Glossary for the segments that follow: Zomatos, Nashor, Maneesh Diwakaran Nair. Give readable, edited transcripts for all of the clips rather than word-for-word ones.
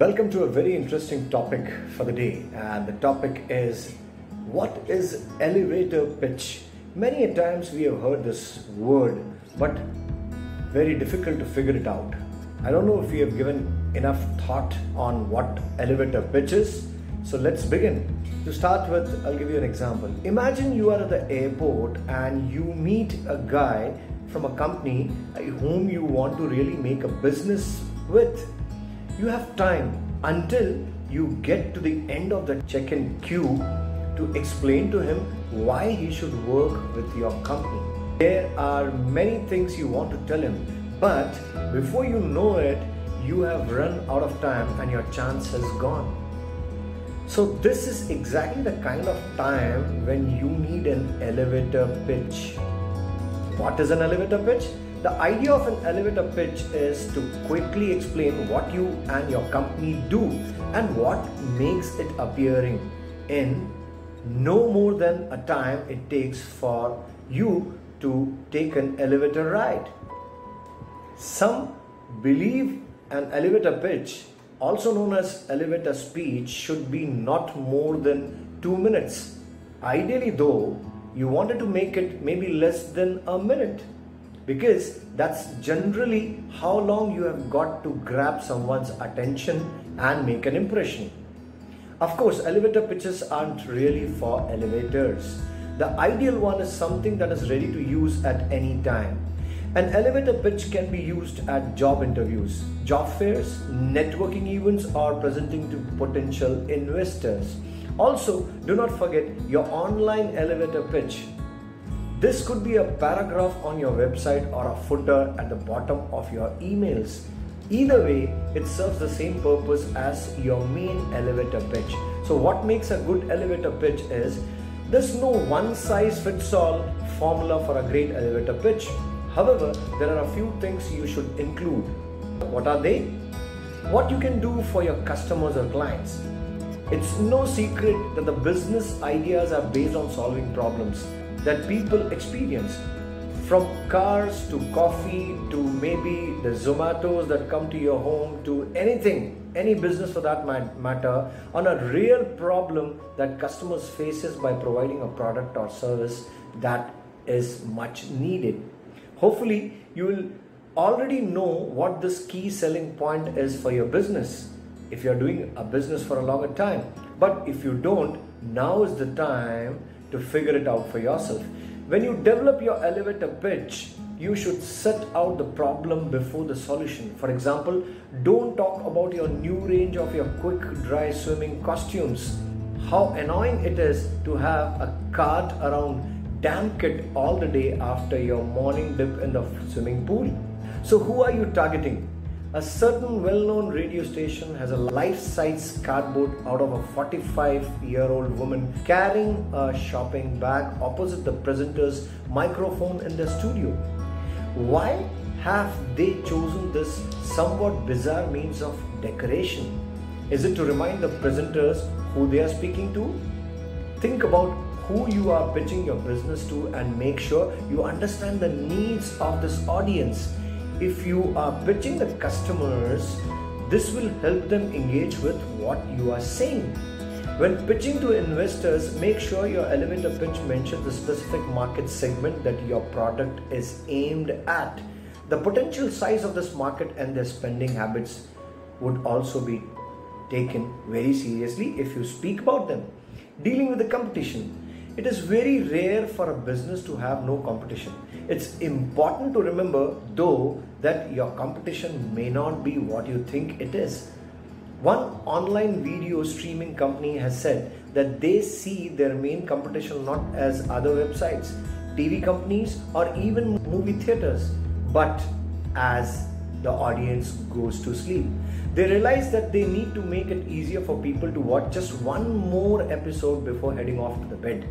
Welcome to a very interesting topic for the day, and the topic is, what is elevator pitch? Many a times we have heard this word, but very difficult to figure it out. I don't know if we have given enough thought on what elevator pitch is, so let's begin. To start with, I'll give you an example. Imagine you are at the airport and you meet a guy from a company whom you want to really make a business with. You have time until you get to the end of the check-in queue to explain to him why he should work with your company. There are many things you want to tell him, but before you know it, you have run out of time and your chance has gone. So this is exactly the kind of time when you need an elevator pitch. What is an elevator pitch? The idea of an elevator pitch is to quickly explain what you and your company do and what makes it appealing in no more than a time it takes for you to take an elevator ride. Some believe an elevator pitch, also known as elevator speech, should be not more than 2 minutes. Ideally though, you wanted to make it maybe less than a minute, because that's generally how long you have got to grab someone's attention and make an impression. Of course, elevator pitches aren't really for elevators. The ideal one is something that is ready to use at any time. An elevator pitch can be used at job interviews, job fairs, networking events, or presenting to potential investors. Also, do not forget your online elevator pitch. This could be a paragraph on your website or a footer at the bottom of your emails. Either way, it serves the same purpose as your main elevator pitch. So what makes a good elevator pitch is, there's no one-size-fits-all formula for a great elevator pitch. However, there are a few things you should include. What are they? What you can do for your customers or clients. It's no secret that the business ideas are based on solving problems that people experience. From cars to coffee to maybe the Zomatos that come to your home to anything, any business for that matter, on a real problem that customers faces by providing a product or service that is much needed. Hopefully, you will already know what this key selling point is for your business, if you are doing a business for a longer time. But if you don't, now is the time to figure it out for yourself. When you develop your elevator pitch, you should set out the problem before the solution. For example, don't talk about your new range of your quick dry swimming costumes. How annoying it is to have a cart around damn kit all the day after your morning dip in the swimming pool. So who are you targeting? A certain well-known radio station has a life-size cardboard out of a 45-year-old woman carrying a shopping bag opposite the presenter's microphone in the studio. Why have they chosen this somewhat bizarre means of decoration? Is it to remind the presenters who they are speaking to? Think about who you are pitching your business to and make sure you understand the needs of this audience. If you are pitching the customers, this will help them engage with what you are saying. When pitching to investors, make sure your elevator pitch mentions the specific market segment that your product is aimed at. The potential size of this market and their spending habits would also be taken very seriously if you speak about them. Dealing with the competition. It is very rare for a business to have no competition. It's important to remember, though, that your competition may not be what you think it is. One online video streaming company has said that they see their main competition not as other websites, TV companies, or even movie theaters, but as the audience goes to sleep. They realize that they need to make it easier for people to watch just one more episode before heading off to the bed.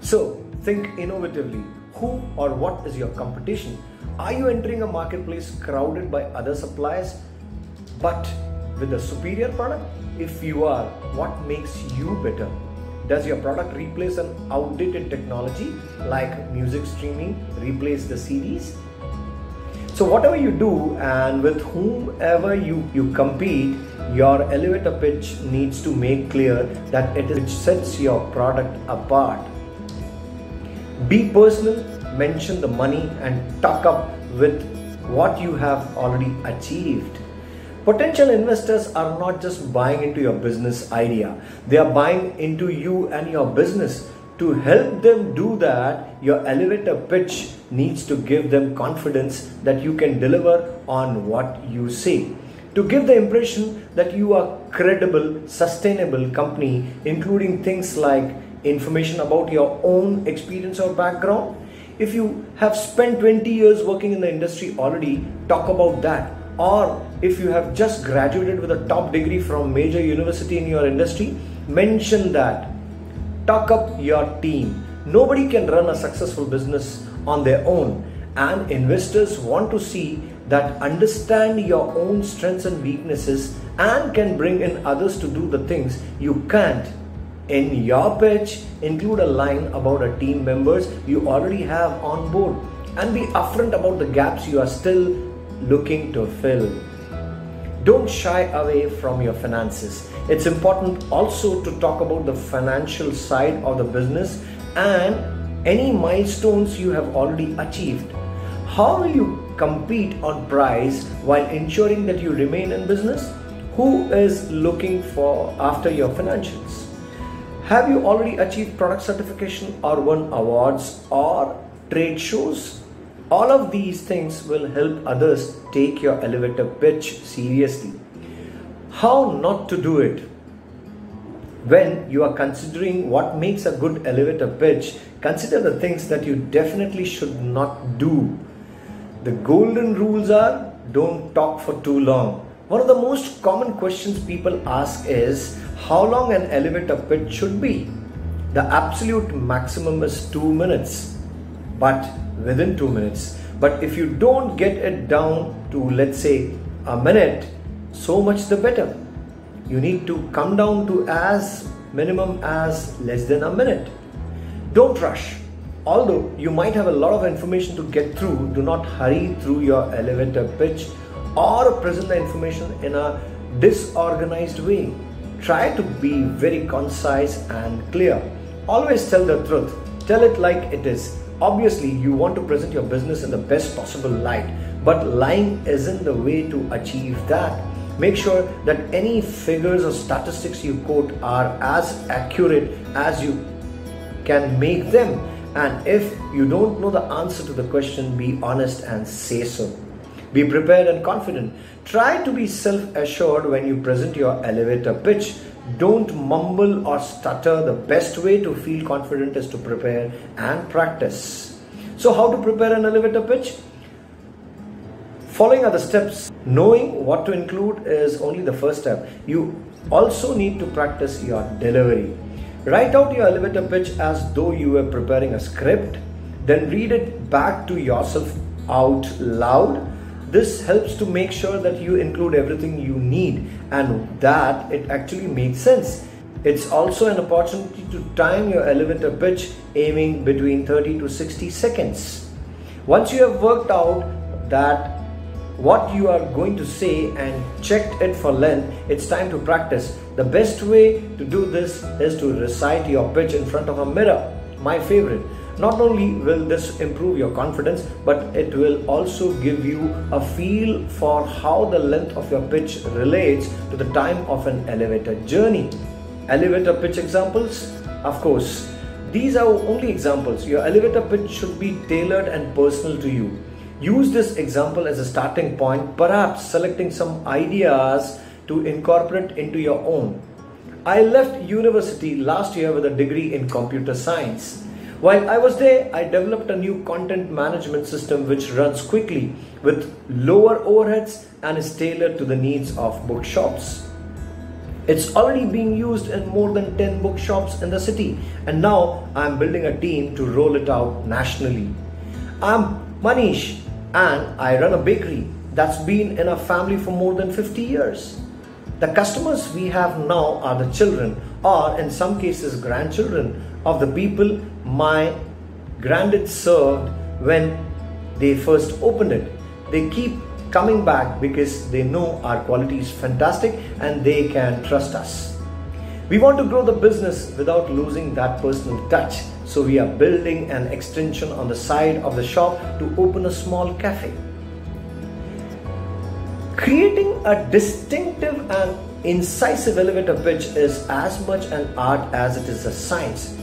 So, think innovatively. Who or what is your competition? Are you entering a marketplace crowded by other suppliers but with a superior product? If you are, what makes you better? Does your product replace an outdated technology like music streaming replace the CDs? So whatever you do and with whomever you compete, your elevator pitch needs to make clear that it is which sets your product apart. Be personal, mention the money and tuck up with what you have already achieved. Potential investors are not just buying into your business idea, they are buying into you and your business. To help them do that, your elevator pitch needs to give them confidence that you can deliver on what you say. To give the impression that you are a credible, sustainable company, including things like information about your own experience or background. If you have spent 20 years working in the industry already, talk about that. Or if you have just graduated with a top degree from major university in your industry, mention that. Tuck up your team. Nobody can run a successful business on their own, and investors want to see that understand your own strengths and weaknesses and can bring in others to do the things you can't. In your pitch, include a line about a team members you already have on board and be upfront about the gaps you are still looking to fill. Don't shy away from your finances. It's important also to talk about the financial side of the business and any milestones you have already achieved. How will you compete on price while ensuring that you remain in business? Who is looking after your financials? Have you already achieved product certification or won awards or trade shows? All of these things will help others take your elevator pitch seriously. How not to do it? When you are considering what makes a good elevator pitch, consider the things that you definitely should not do. The golden rules are, don't talk for too long. One of the most common questions people ask is how long an elevator pitch should be. The absolute maximum is 2 minutes. But within 2 minutes. But if you don't get it down to, let's say, a minute, so much the better. You need to come down to as minimum as less than a minute. Don't rush. Although you might have a lot of information to get through, do not hurry through your elevator pitch or present the information in a disorganized way. Try to be very concise and clear. Always tell the truth. Tell it like it is. Obviously, you want to present your business in the best possible light, but lying isn't the way to achieve that. Make sure that any figures or statistics you quote are as accurate as you can make them. And if you don't know the answer to the question, be honest and say so. Be prepared and confident. Try to be self-assured when you present your elevator pitch. Don't mumble or stutter. The best way to feel confident is to prepare and practice. So how to prepare an elevator pitch? Following are the steps. Knowing what to include is only the first step. You also need to practice your delivery. Write out your elevator pitch as though you were preparing a script. Then read it back to yourself out loud. This helps to make sure that you include everything you need and that it actually makes sense. It's also an opportunity to time your elevator pitch, aiming between 30 to 60 seconds. Once you have worked out that what you are going to say and checked it for length, it's time to practice. The best way to do this is to recite your pitch in front of a mirror. My favorite. Not only will this improve your confidence, but it will also give you a feel for how the length of your pitch relates to the time of an elevator journey. Elevator pitch examples? Of course. These are only examples. Your elevator pitch should be tailored and personal to you. Use this example as a starting point, perhaps selecting some ideas to incorporate into your own. I left university last year with a degree in computer science. While I was there, I developed a new content management system which runs quickly with lower overheads and is tailored to the needs of bookshops. It's already being used in more than 10 bookshops in the city, and now I'm building a team to roll it out nationally. I'm Manish and I run a bakery that's been in our family for more than 50 years. The customers we have now are the children or in some cases grandchildren of the people my granddad served when they first opened it. they keep coming back because they know our quality is fantastic and they can trust us. We want to grow the business without losing that personal touch. So we are building an extension on the side of the shop to open a small cafe. Creating a distinctive and incisive elevator pitch is as much an art as it is a science.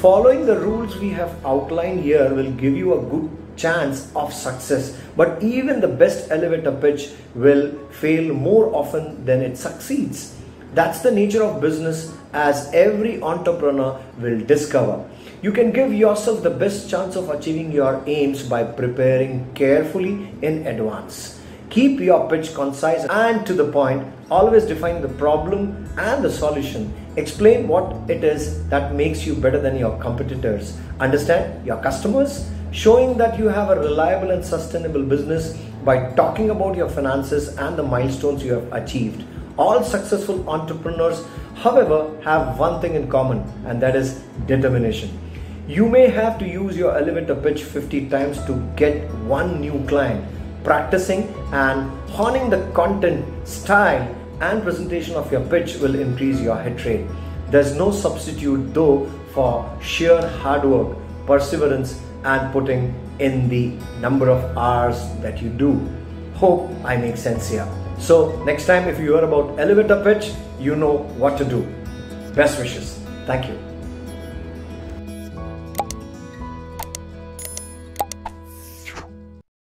Following the rules we have outlined here will give you a good chance of success, but even the best elevator pitch will fail more often than it succeeds. That's the nature of business, as every entrepreneur will discover. You can give yourself the best chance of achieving your aims by preparing carefully in advance. Keep your pitch concise and to the point. Always define the problem and the solution. Explain what it is that makes you better than your competitors. Understand your customers. Showing that you have a reliable and sustainable business by talking about your finances and the milestones you have achieved. All successful entrepreneurs, however, have one thing in common, and that is determination. You may have to use your elevator pitch 50 times to get one new client. Practicing and honing the content, style, and presentation of your pitch will increase your hit rate. There's no substitute, though, for sheer hard work, perseverance, and putting in the number of hours that you do. Hope I make sense here. So next time if you hear about elevator pitch, you know what to do. Best wishes. Thank you.